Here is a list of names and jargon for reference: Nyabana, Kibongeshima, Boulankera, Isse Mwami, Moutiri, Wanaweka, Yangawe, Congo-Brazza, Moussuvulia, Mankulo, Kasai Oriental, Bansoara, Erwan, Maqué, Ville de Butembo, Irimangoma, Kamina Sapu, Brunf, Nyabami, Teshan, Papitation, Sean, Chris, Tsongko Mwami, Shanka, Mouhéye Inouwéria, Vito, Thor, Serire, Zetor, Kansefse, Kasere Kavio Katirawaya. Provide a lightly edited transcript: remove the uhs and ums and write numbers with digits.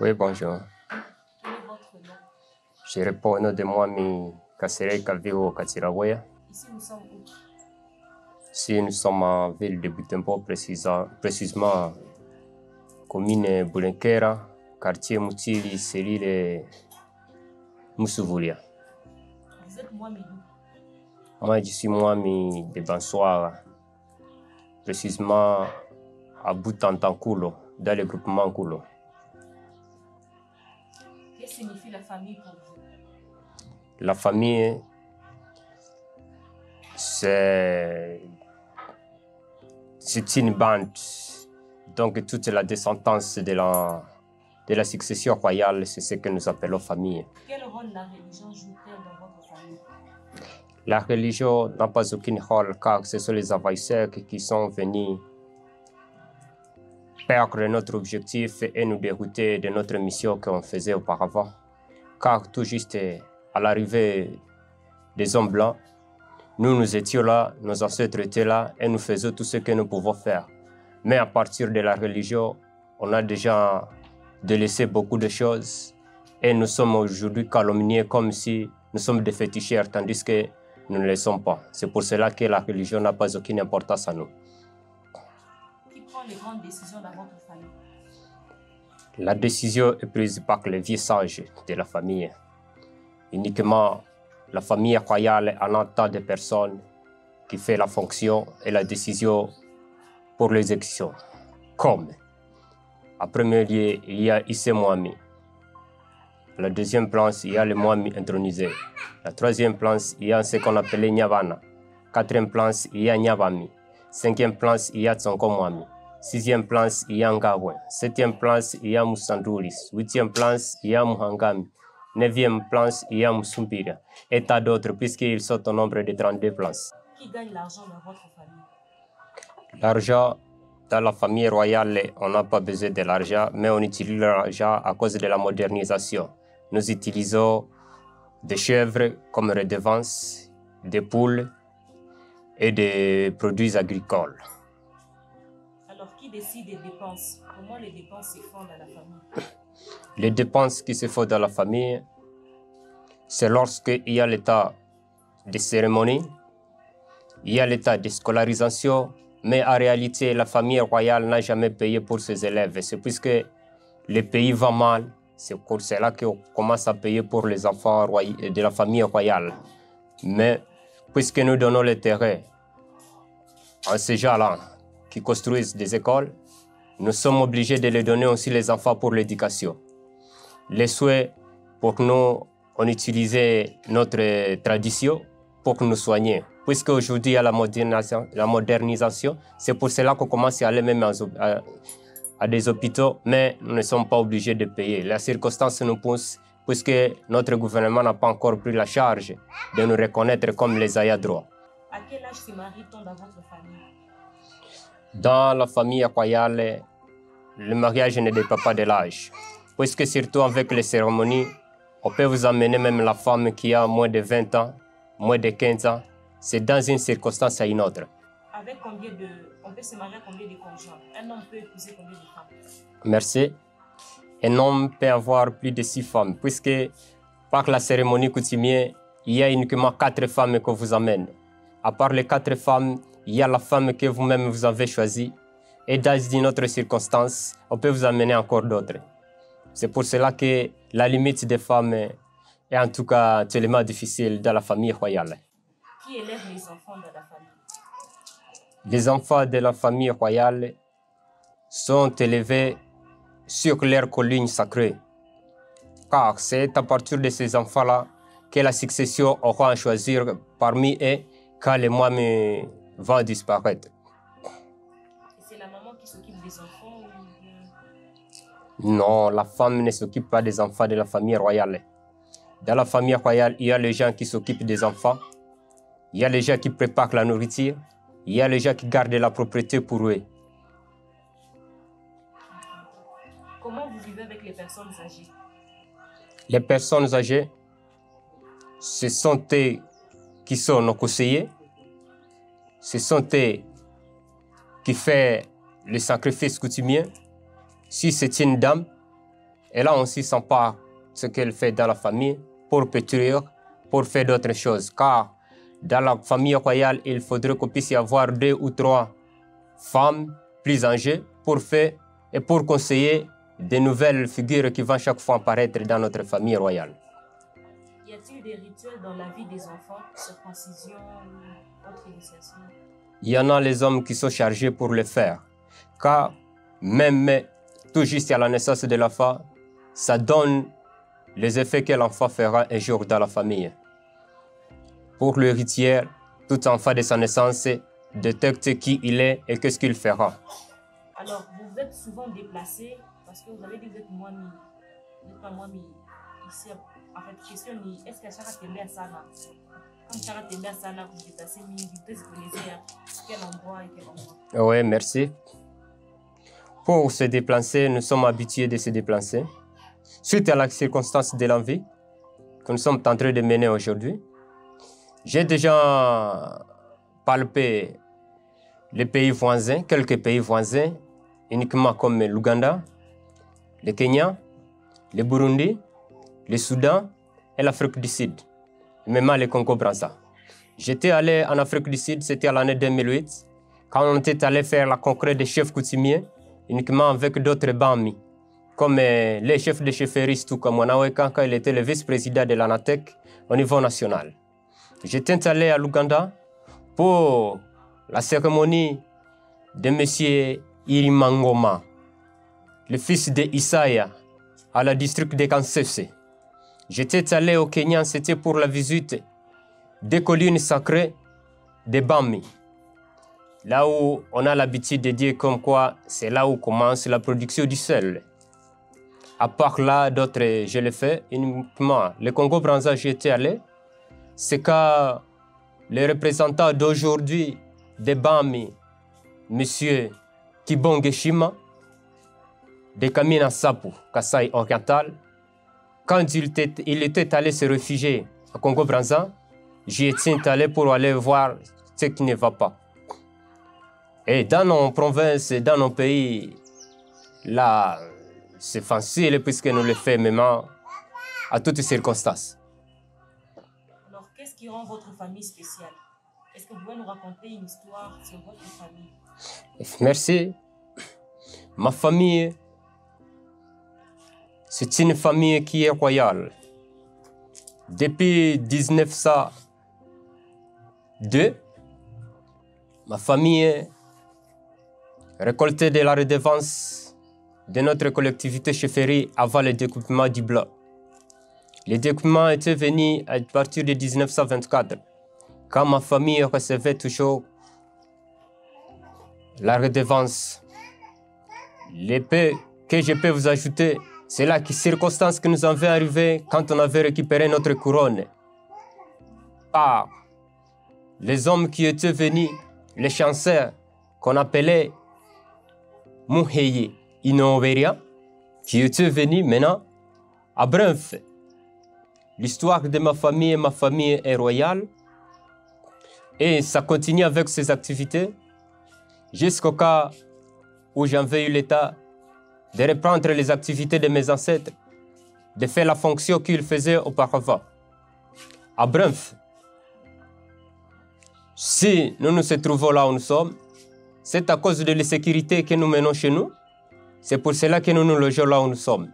Oui, bonjour. Quel est votre nom? Je réponds au nom de Mwami Kasere Kavio Katirawaya. Ici, nous sommes où? Ici, nous sommes à Ville de Butembo, précisément commune Boulankera, quartier Moutiri, Serire, Moussuvulia. Vous êtes Mwami où? Moi, je suis Mwami de Bansoara, précisément à Butantankulo, dans le groupe Mankulo. Que signifie la famille pour vous? La famille, c'est une bande. Donc toute la descendance de la succession royale, c'est ce que nous appelons famille. Quel rôle la religion joue-t-elle dans votre famille? La religion n'a pas aucun rôle, car ce sont les envahisseurs qui sont venus perdre notre objectif et nous dérouter de notre mission qu'on faisait auparavant. Car tout juste à l'arrivée des hommes blancs, nous étions là, nos ancêtres étaient là et nous faisions tout ce que nous pouvons faire. Mais à partir de la religion, on a déjà délaissé beaucoup de choses et nous sommes aujourd'hui calomniés comme si nous sommes des féticheurs, tandis que nous ne le sommes pas. C'est pour cela que la religion n'a pas aucune importance à nous. Les grandes décisions dans votre famille? La décision est prise par les vieux sages de la famille. Uniquement la famille royale en un tas de personnes qui fait la fonction et la décision pour l'exécution. Comme, en premier lieu, il y a Isse Mwami. La deuxième place, il y a le Mwami intronisé. La troisième place, il y a ce qu'on appelait Nyabana. Quatrième place, il y a Nyabami. Cinquième place, il y a Tsongko Mwami. Sixième place, il y a Yangawe. Septième place, il y a Yamu Sandouris. Huitième place, il y a Yamu Hangami. Neuvième place, il y a Moussuvulia. Et tas d'autres, puisqu'ils sont au nombre de 32 places. Qui gagne l'argent dans votre famille? L'argent, dans la famille royale, on n'a pas besoin de l'argent, mais on utilise l'argent à cause de la modernisation. Nous utilisons des chèvres comme redevances, des poules et des produits agricoles. Qui décide des dépenses? Comment les dépenses se font dans la famille? Les dépenses qui se font dans la famille, c'est lorsqu'il y a l'état de cérémonie, il y a l'état de scolarisation, mais en réalité, la famille royale n'a jamais payé pour ses élèves. C'est puisque le pays va mal, c'est pour cela qu'on commence à payer pour les enfants de la famille royale. Mais puisque nous donnons le terrain à ces gens-là, qui construisent des écoles, nous sommes obligés de les donner aussi les enfants pour l'éducation. Les souhaits pour nous, on utilisait notre tradition pour nous soigner. Puisque aujourd'hui il y a la modernisation, c'est pour cela qu'on commence à aller même à des hôpitaux, mais nous ne sommes pas obligés de payer. La circonstance nous pousse, puisque notre gouvernement n'a pas encore pris la charge de nous reconnaître comme les ayats droits. À quel âge se marie-t-on dans votre famille? Dans la famille royale, le mariage ne dépend pas de l'âge. Puisque surtout avec les cérémonies, on peut vous amener même la femme qui a moins de 20 ans, moins de 15 ans. C'est dans une circonstance à une autre. Avec combien de... On peut se marier à combien de conjoints? Un homme peut épouser combien de femmes? Merci. Un homme peut avoir plus de 6 femmes, puisque par la cérémonie coutumière, il y a uniquement 4 femmes qu'on vous amène. À part les 4 femmes, il y a la femme que vous-même vous avez choisie, et dans une autre circonstance, on peut vous amener encore d'autres. C'est pour cela que la limite des femmes est en tout cas un tellement difficile dans la famille royale. Qui élève les enfants de la famille? Les enfants de la famille royale sont élevés sur leur colline sacrée, car c'est à partir de ces enfants-là que la succession aura à choisir parmi eux quand les moines va disparaître. C'est la maman qui s'occupe des enfants ou... Non, la femme ne s'occupe pas des enfants de la famille royale. Dans la famille royale, il y a les gens qui s'occupent des enfants, il y a les gens qui préparent la nourriture, il y a les gens qui gardent la propriété pour eux. Comment vous vivez avec les personnes âgées? Les personnes âgées, ce sont eux qui sont nos conseillers. Ce sont eux qui font le sacrifice coutumier. Si c'est une dame, elle a aussi son part, ce qu'elle fait dans la famille, pour pétrir, pour faire d'autres choses. Car dans la famille royale, il faudrait qu'on puisse y avoir 2 ou 3 femmes plus âgées pour faire et pour conseiller des nouvelles figures qui vont chaque fois apparaître dans notre famille royale. Y a-t-il des rituels dans la vie des enfants, circoncision, autre initiation? Il y en a les hommes qui sont chargés pour le faire. Car même tout juste à la naissance de l'enfant, ça donne les effets que l'enfant fera un jour dans la famille. Pour le rituel, tout enfant de sa naissance détecte qui il est et qu'est-ce qu'il fera. Alors, vous êtes souvent déplacé parce que vous avez dit que vous êtes moine. Vous n'êtes pas moine, mais ici, en fait, question est, est-ce que Chara Tembe à Sana? Comme Chara Tembe à Sana, vous déplacez, vous connaissez quel endroit et quel endroit? Oui, merci. Pour se déplacer, nous sommes habitués de se déplacer. Suite à la circonstance de l'envie que nous sommes en train de mener aujourd'hui, j'ai déjà palpé les pays voisins, quelques pays voisins, uniquement comme l'Ouganda, le Kenya, le Burundi, le Soudan et l'Afrique du Sud, même le Congo-Brazza. J'étais allé en Afrique du Sud, c'était à l'année 2008, quand on était allé faire la congrès des chefs coutumiers, uniquement avec d'autres Bami, comme les chefs de chefferistes tout comme Wanaweka, quand il était le vice-président de l'ANATEC au niveau national. J'étais allé à l'Ouganda pour la cérémonie de M. Irimangoma, le fils de Isaya, à la district de Kansefse. J'étais allé au Kenya, c'était pour la visite des collines sacrées de Bami, là où on a l'habitude de dire comme quoi c'est là où commence la production du sel. À part là, d'autres, je l'ai fait uniquement. Le Congo-Brazza, j'y étais allé. C'est que le représentant d'aujourd'hui des Bami, M. Kibongeshima, de Kamina Sapu, Kasai Oriental, quand il était allé se réfugier au Congo-Brazza, j'y étais allé pour aller voir ce qui ne va pas. Et dans nos provinces et dans nos pays, là, c'est facile puisque nous le faisons même à toutes circonstances. Alors, qu'est-ce qui rend votre famille spéciale? Est-ce que vous pouvez nous raconter une histoire sur votre famille? Merci. Ma famille, c'est une famille qui est royale. Depuis 1902, ma famille récoltait de la redevance de notre collectivité chefferie avant le découpement du bloc. Le découpement était venu à partir de 1924, quand ma famille recevait toujours la redevance. Les peu que je peux vous ajouter, c'est la circonstance qui nous avait arrivée quand on avait récupéré notre couronne par les hommes qui étaient venus, les chanceurs qu'on appelait Mouhéye Inouwéria, qui était venu maintenant à Brunf. L'histoire de ma famille est royale. Et ça continue avec ses activités jusqu'au cas où j'avais eu l'état de reprendre les activités de mes ancêtres, de faire la fonction qu'ils faisaient auparavant à Brunf. Si nous nous trouvons là où nous sommes, c'est à cause de l'insécurité que nous menons chez nous. C'est pour cela que nous nous logeons là où nous sommes.